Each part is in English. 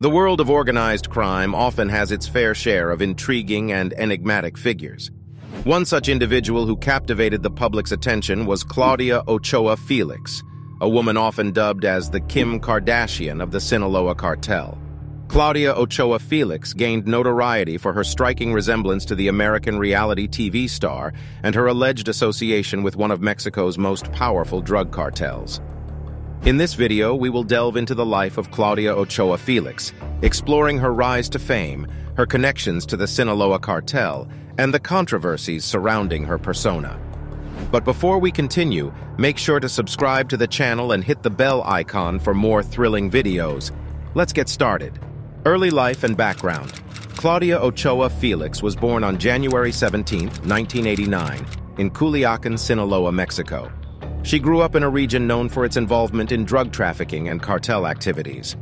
The world of organized crime often has its fair share of intriguing and enigmatic figures. One such individual who captivated the public's attention was Claudia Ochoa Felix, a woman often dubbed as the Kim Kardashian of the Sinaloa cartel. Claudia Ochoa Felix gained notoriety for her striking resemblance to the American reality TV star and her alleged association with one of Mexico's most powerful drug cartels. In this video, we will delve into the life of Claudia Ochoa Felix, exploring her rise to fame, her connections to the Sinaloa cartel, and the controversies surrounding her persona. But before we continue, make sure to subscribe to the channel and hit the bell icon for more thrilling videos. Let's get started. Early life and background. Claudia Ochoa Felix was born on January 17, 1989, in Culiacan, Sinaloa, Mexico. She grew up in a region known for its involvement in drug trafficking and cartel activities.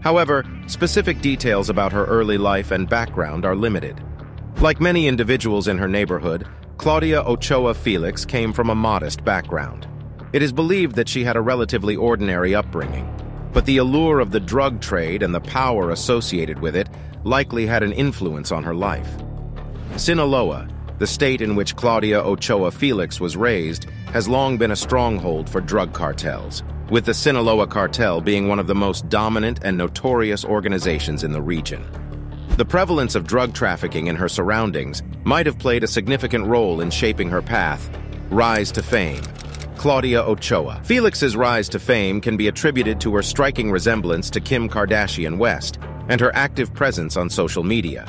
However, specific details about her early life and background are limited. Like many individuals in her neighborhood, Claudia Ochoa Felix came from a modest background. It is believed that she had a relatively ordinary upbringing, but the allure of the drug trade and the power associated with it likely had an influence on her life. Sinaloa, the state in which Claudia Ochoa Felix was raised, has long been a stronghold for drug cartels, with the Sinaloa cartel being one of the most dominant and notorious organizations in the region. The prevalence of drug trafficking in her surroundings might have played a significant role in shaping her path. Rise to fame. Claudia Ochoa Felix's rise to fame can be attributed to her striking resemblance to Kim Kardashian West and her active presence on social media.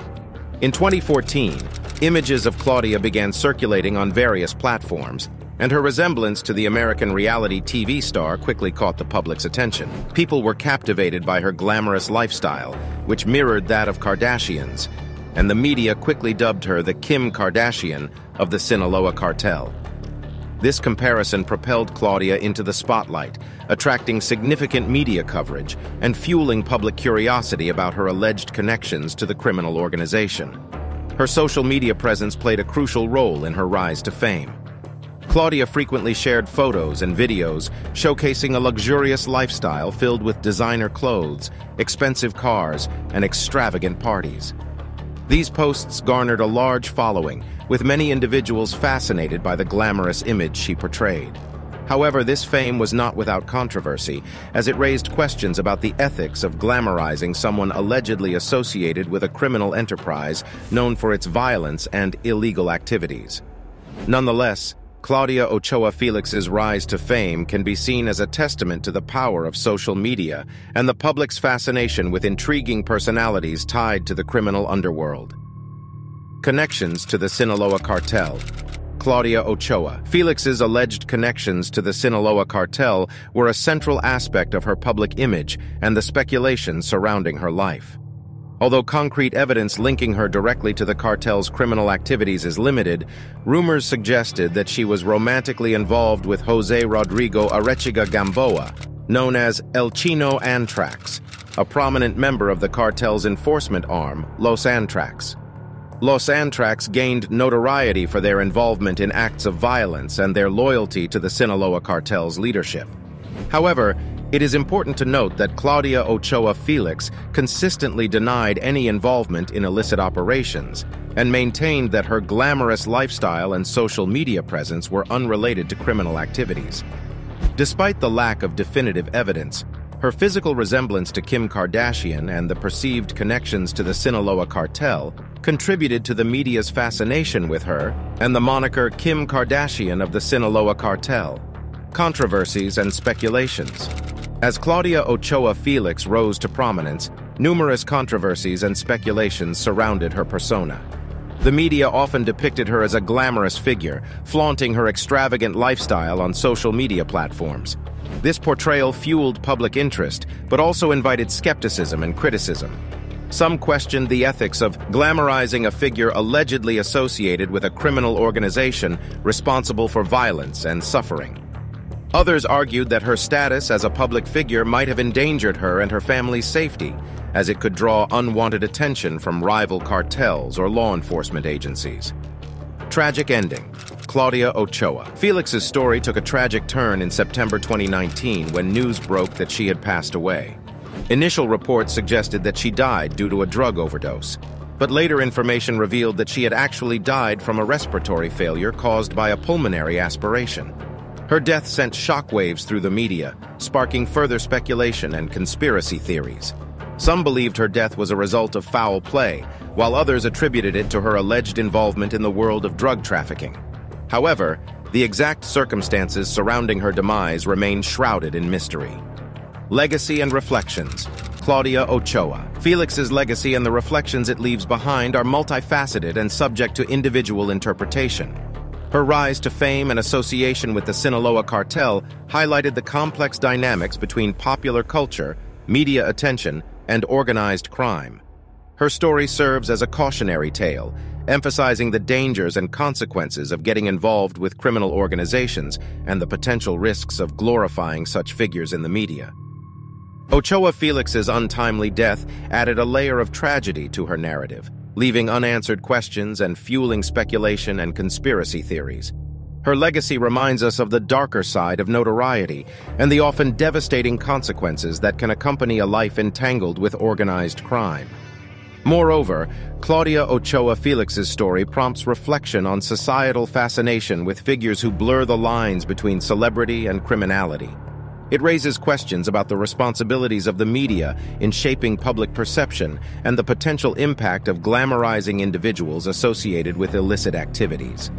In 2014, images of Claudia began circulating on various platforms, and her resemblance to the American reality TV star quickly caught the public's attention. People were captivated by her glamorous lifestyle, which mirrored that of Kardashians, and the media quickly dubbed her the Kim Kardashian of the Sinaloa cartel. This comparison propelled Claudia into the spotlight, attracting significant media coverage and fueling public curiosity about her alleged connections to the criminal organization. Her social media presence played a crucial role in her rise to fame. Claudia frequently shared photos and videos showcasing a luxurious lifestyle filled with designer clothes, expensive cars, and extravagant parties. These posts garnered a large following, with many individuals fascinated by the glamorous image she portrayed. However, this fame was not without controversy, as it raised questions about the ethics of glamorizing someone allegedly associated with a criminal enterprise known for its violence and illegal activities. Nonetheless, Claudia Ochoa Felix's rise to fame can be seen as a testament to the power of social media and the public's fascination with intriguing personalities tied to the criminal underworld. Connections to the Sinaloa cartel. Claudia Ochoa Felix's alleged connections to the Sinaloa cartel were a central aspect of her public image and the speculation surrounding her life. Although concrete evidence linking her directly to the cartel's criminal activities is limited, rumors suggested that she was romantically involved with José Rodrigo Arechiga Gamboa, known as El Chino Antrax, a prominent member of the cartel's enforcement arm, Los Antrax. Los Antrax gained notoriety for their involvement in acts of violence and their loyalty to the Sinaloa cartel's leadership. However, it is important to note that Claudia Ochoa Felix consistently denied any involvement in illicit operations and maintained that her glamorous lifestyle and social media presence were unrelated to criminal activities. Despite the lack of definitive evidence, her physical resemblance to Kim Kardashian and the perceived connections to the Sinaloa cartel contributed to the media's fascination with her and the moniker Kim Kardashian of the Sinaloa cartel. Controversies and speculations. As Claudia Ochoa Felix rose to prominence, numerous controversies and speculations surrounded her persona. The media often depicted her as a glamorous figure, flaunting her extravagant lifestyle on social media platforms. This portrayal fueled public interest, but also invited skepticism and criticism. Some questioned the ethics of glamorizing a figure allegedly associated with a criminal organization responsible for violence and suffering. Others argued that her status as a public figure might have endangered her and her family's safety, as it could draw unwanted attention from rival cartels or law enforcement agencies. Tragic ending. Claudia Ochoa Felix's story took a tragic turn in September 2019 when news broke that she had passed away. Initial reports suggested that she died due to a drug overdose, but later information revealed that she had actually died from a respiratory failure caused by a pulmonary aspiration. Her death sent shockwaves through the media, sparking further speculation and conspiracy theories. Some believed her death was a result of foul play, while others attributed it to her alleged involvement in the world of drug trafficking. However, the exact circumstances surrounding her demise remain shrouded in mystery. Legacy and reflections. Claudia Ochoa. Felix's legacy and the reflections it leaves behind are multifaceted and subject to individual interpretation. Her rise to fame and association with the Sinaloa cartel highlighted the complex dynamics between popular culture, media attention, and organized crime. Her story serves as a cautionary tale, emphasizing the dangers and consequences of getting involved with criminal organizations and the potential risks of glorifying such figures in the media. Ochoa Felix's untimely death added a layer of tragedy to her narrative, leaving unanswered questions and fueling speculation and conspiracy theories. Her legacy reminds us of the darker side of notoriety and the often devastating consequences that can accompany a life entangled with organized crime. Moreover, Claudia Ochoa Felix's story prompts reflection on societal fascination with figures who blur the lines between celebrity and criminality. It raises questions about the responsibilities of the media in shaping public perception and the potential impact of glamorizing individuals associated with illicit activities.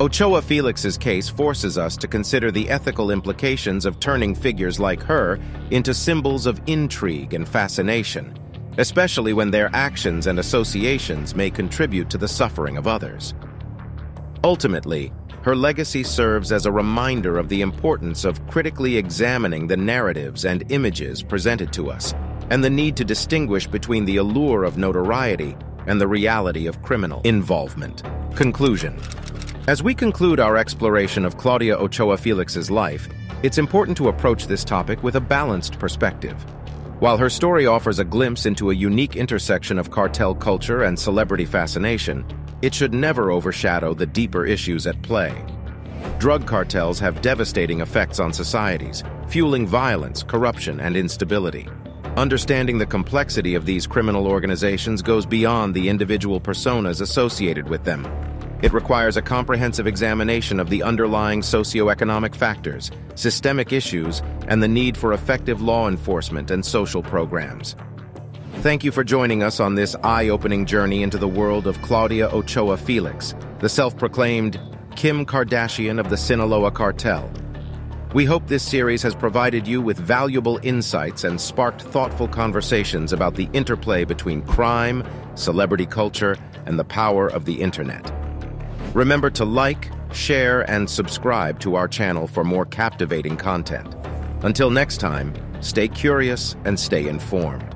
Ochoa Felix's case forces us to consider the ethical implications of turning figures like her into symbols of intrigue and fascination, especially when their actions and associations may contribute to the suffering of others. Ultimately, her legacy serves as a reminder of the importance of critically examining the narratives and images presented to us, and the need to distinguish between the allure of notoriety and the reality of criminal involvement. Conclusion. As we conclude our exploration of Claudia Ochoa Felix's life, it's important to approach this topic with a balanced perspective. While her story offers a glimpse into a unique intersection of cartel culture and celebrity fascination, it should never overshadow the deeper issues at play. Drug cartels have devastating effects on societies, fueling violence, corruption, and instability. Understanding the complexity of these criminal organizations goes beyond the individual personas associated with them. It requires a comprehensive examination of the underlying socioeconomic factors, systemic issues, and the need for effective law enforcement and social programs. Thank you for joining us on this eye-opening journey into the world of Claudia Ochoa Felix, the self-proclaimed Kim Kardashian of the Sinaloa cartel. We hope this series has provided you with valuable insights and sparked thoughtful conversations about the interplay between crime, celebrity culture, and the power of the internet. Remember to like, share, and subscribe to our channel for more captivating content. Until next time, stay curious and stay informed.